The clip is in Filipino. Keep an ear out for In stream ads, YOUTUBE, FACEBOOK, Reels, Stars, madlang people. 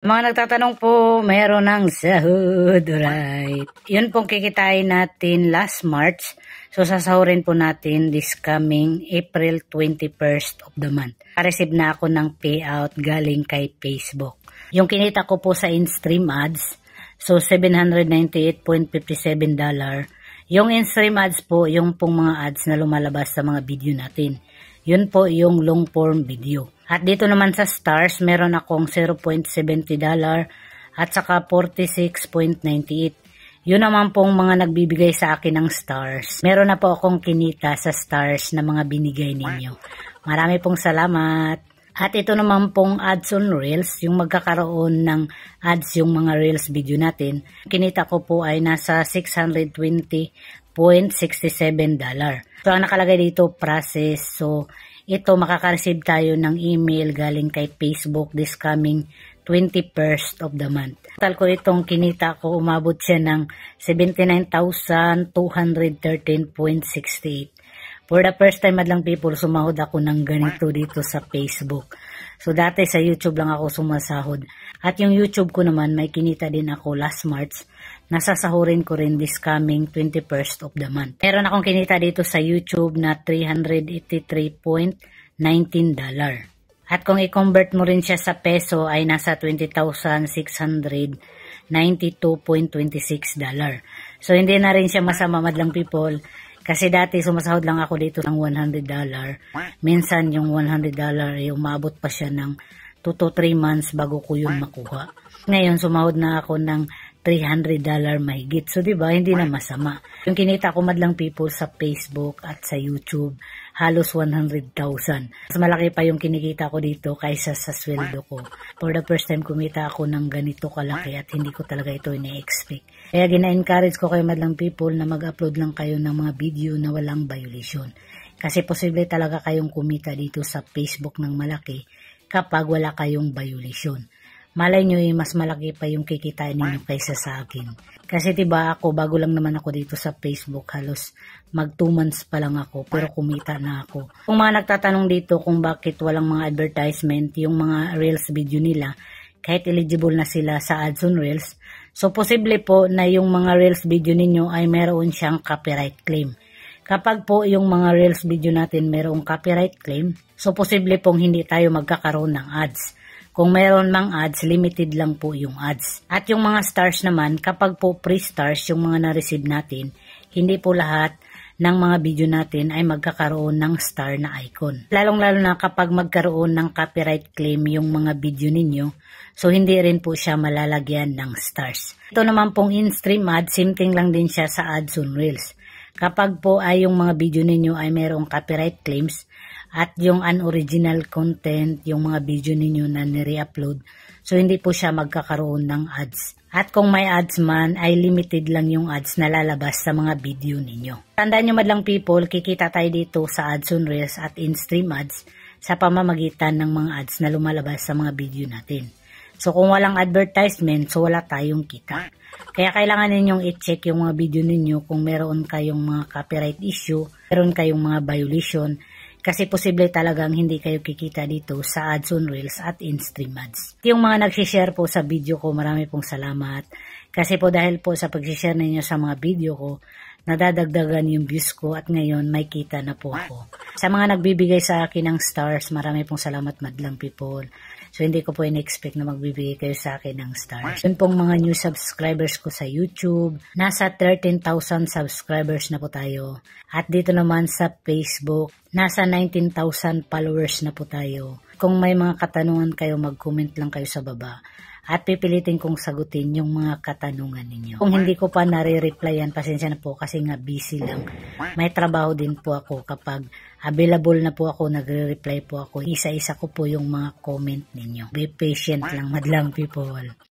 Mga nagtatanong po, mayroon ng sahod, alright. Yun pong kikitain natin last March. So, sasahurin po natin this coming April 21st of the month. Receive na ako ng payout galing kay Facebook. Yung kinita ko po sa in-stream ads, so $798.57. Yung in-stream ads po, yung pong mga ads na lumalabas sa mga video natin. Yun po yung long-form video. At dito naman sa stars, meron akong $0.70 at saka 46.98. Yun naman pong mga nagbibigay sa akin ng stars. Meron na po akong kinita sa stars na mga binigay ninyo. Marami pong salamat. At ito naman pong ads on reels, yung magkakaroon ng ads yung mga reels video natin. Kinita ko po ay nasa $620.67. So, ang nakalagay dito, process. So, ito, makaka-receive tayo ng email galing kay Facebook this coming 21st of the month. Total ko itong kinita ko, umabot siya ng 79,213.68. For the first time, madlang people, sumahod ako ng ganito dito sa Facebook. So, dati sa YouTube lang ako sumasahod. At yung YouTube ko naman, may kinita din ako last March. Nasasahurin ko rin this coming 21st of the month. Meron akong kinita dito sa YouTube na $383.19. At kung i-convert mo rin siya sa peso ay nasa $20,692.26. So, hindi na rin siya masama, madlang people. Kasi dati sumasahod lang ako dito ng $100. Minsan yung $100 ay umabot pa siya ng 2 to 3 months bago ko yun makuha. Ngayon sumahod na ako ng $300 mahigit. So diba, hindi na masama. Yung kinita ko madlang people sa Facebook at sa YouTube, halos 100,000. Mas malaki pa yung kinikita ko dito kaysa sa sweldo ko. For the first time kumita ako ng ganito kalaki at hindi ko talaga ito ina-expect. Kaya gina-encourage ko kayo madlang people na mag-upload lang kayo ng mga video na walang violation. Kasi posible talaga kayong kumita dito sa Facebook ng malaki kapag wala kayong violation. Malay nyo eh, mas malaki pa yung kikitain ninyo kaysa sa akin. Kasi diba ako, bago lang naman ako dito sa Facebook, halos mag 2 months pa lang ako, pero kumita na ako. Kung mga nagtatanong dito kung bakit walang mga advertisement, yung mga Reels video nila, kahit eligible na sila sa ads on Reels, so posible po na yung mga Reels video ninyo ay meron siyang copyright claim. Kapag po yung mga Reels video natin merong copyright claim, so posible pong hindi tayo magkakaroon ng ads. Kung meron mang ads, limited lang po yung ads. At yung mga stars naman, kapag po free stars yung mga na-receive natin, hindi po lahat ng mga video natin ay magkakaroon ng star na icon. Lalong-lalo na kapag magkaroon ng copyright claim yung mga video ninyo, so hindi rin po siya malalagyan ng stars. Ito naman pong in-stream ads, same thing lang din siya sa ads on reels. Kapag po ay yung mga video ninyo ay mayroong copyright claims at yung unoriginal content, yung mga video ninyo na nire-upload, so hindi po siya magkakaroon ng ads. At kung may ads man, ay limited lang yung ads na lalabas sa mga video ninyo. Tandaan nyo madlang people, kikita tayo dito sa ads on reels at in-stream ads sa pamamagitan ng mga ads na lumalabas sa mga video natin. So kung walang advertisement, so wala tayong kita. Kaya kailangan ninyong i-check yung mga video ninyo kung meron kayong mga copyright issue, meron kayong mga violation, kasi posible talagang hindi kayo kikita dito sa ads on reels at in-stream ads. Yung mga nagsishare po sa video ko, marami pong salamat. Kasi po dahil po sa pag-share ninyo sa mga video ko, nadadagdagan yung views ko at ngayon may kita na po ako. Sa mga nagbibigay sa akin ng stars, marami pong salamat madlang people. So, hindi ko po in-expect na magbibigay kayo sa akin ng stars. Yun pong mga new subscribers ko sa YouTube. Nasa 13,000 subscribers na po tayo. At dito naman sa Facebook, nasa 19,000 followers na po tayo. Kung may mga katanungan kayo, mag-comment lang kayo sa baba. At pipilitin kong sagutin yung mga katanungan ninyo. Kung hindi ko pa nare-replyan, pasensya na po kasi nga busy lang. May trabaho din po ako kapag available na po ako, nagre-reply po ako. Isa-isa ko po yung mga comment ninyo. Be patient lang, madlang people.